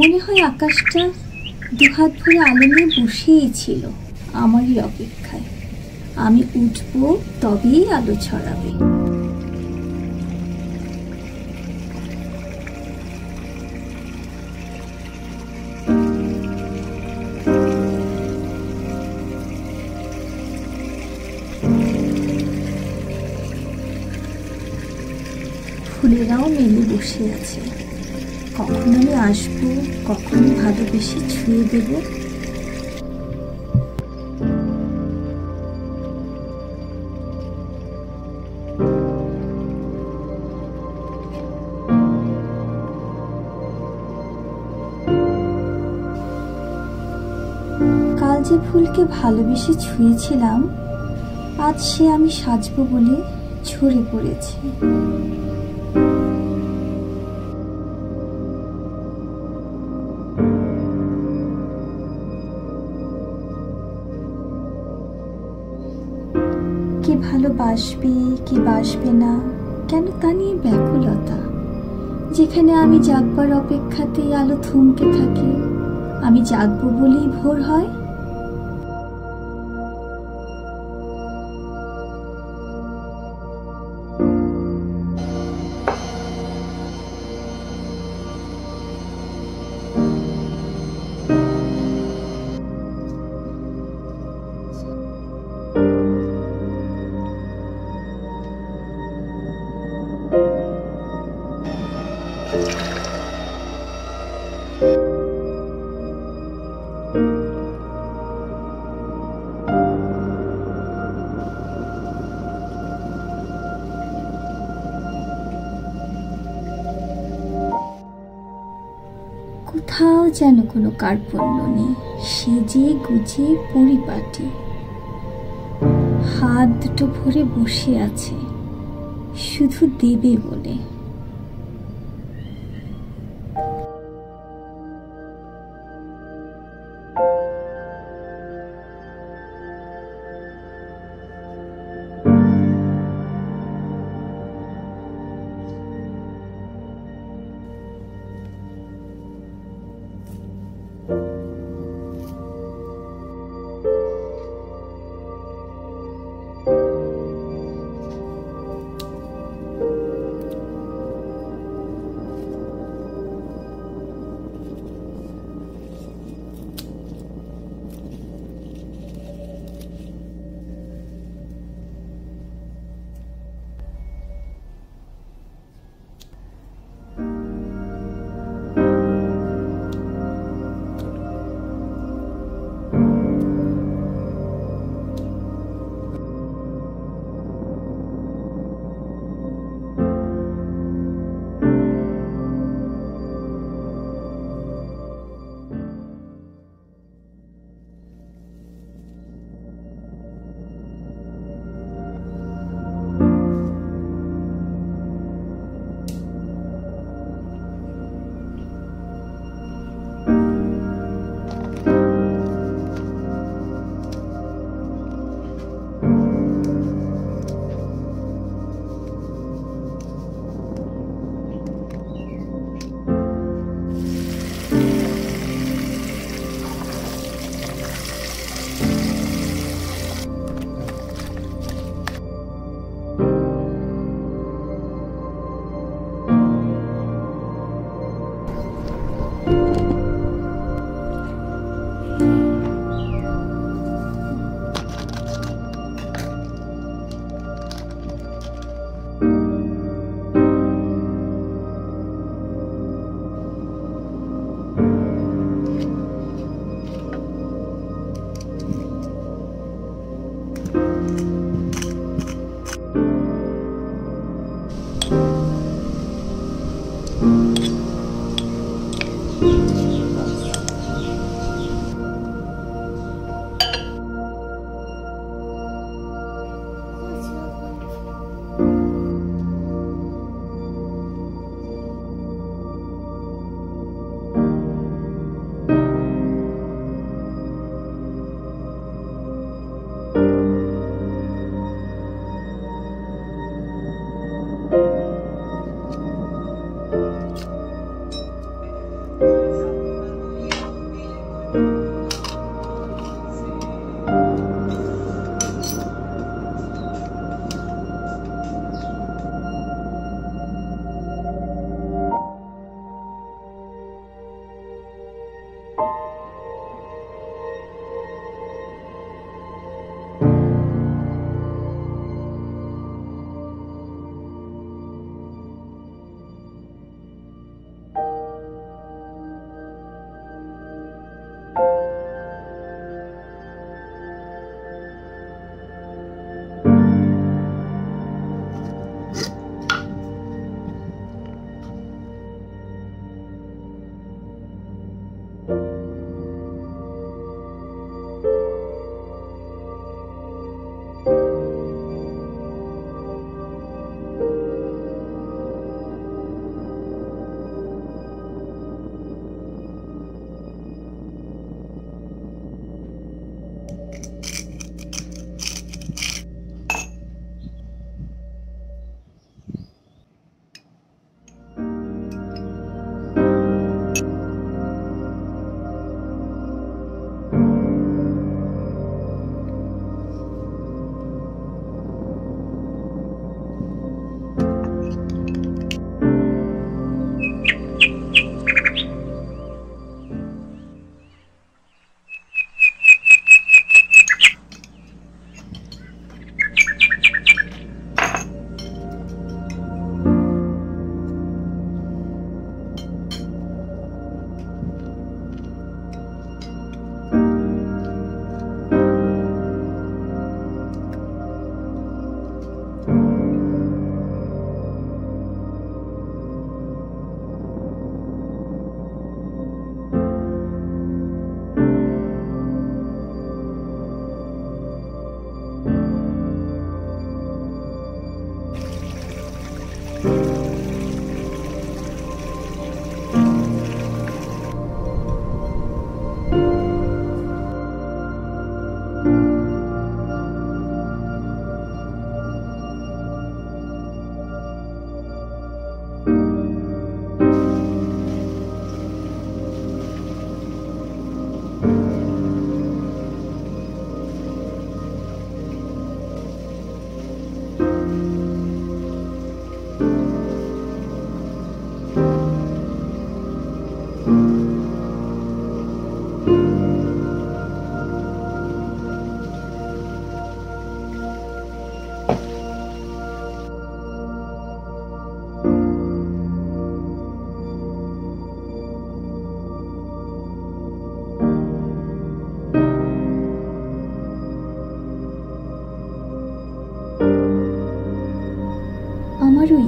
মনে হয় আকাশটা দুহাত ভরে আলোনে বসেই ছিল আমারই অপেক্ষায়, আমি উঠব তবেই আলো ছড়াবে। ফুলেরাও মেলে বসে আছে, কখন আমি আসবো, কখন ভালোবেসে ছুঁয়ে দেব। কাল যে ফুলকে ভালোবেসে ছুঁয়েছিলাম, আজ সে আমি সাজবো বলে ঝরে পড়েছে। কে ভালোবাসবে কে বাসবে না কেন তা নিয়ে ব্যাকুলতা, যেখানে আমি জাগবার অপেক্ষাতে আলো থমকে থাকে, আমি জাগবো বলেই ভোর হয়। কোথাও যেন কোনো কার্পণ্য নেই, সেজে গুজে পরিপাটি, হাত দুটো ভরে বসে আছে শুধু দেবে বলে।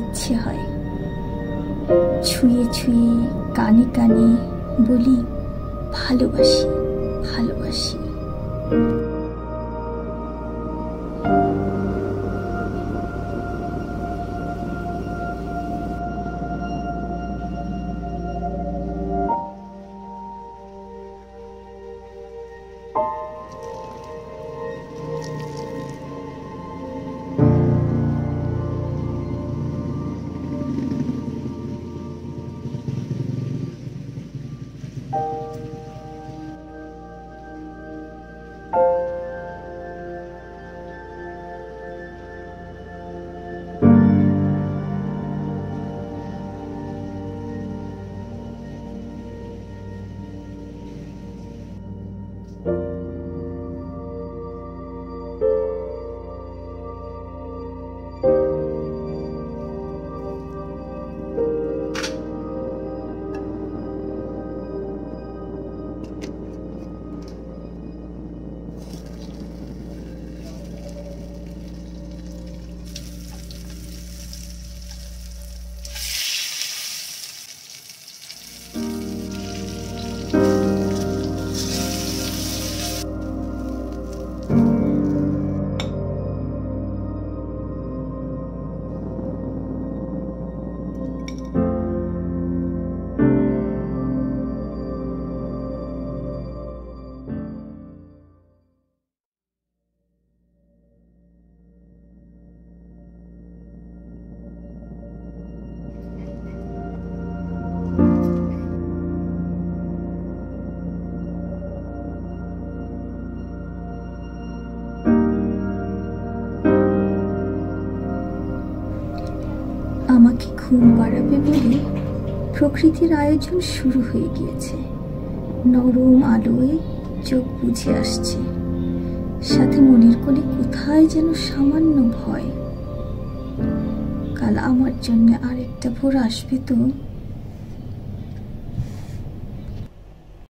ইচ্ছে হয় ছুঁয়ে ছুঁয়ে কানে কানে বলি ভালোবাসি ভালোবাসি। আমাকে ঘুম পাড়াবে বলে প্রকৃতির আয়োজন শুরু হয়ে গিয়েছে। নরম আলোয় চোখ বুঝে আসছে, সাথে মনের কোণে কোথায় যেন সামান্য ভয়। কাল আমার জন্য আরেকটা ভোর আসবে তো।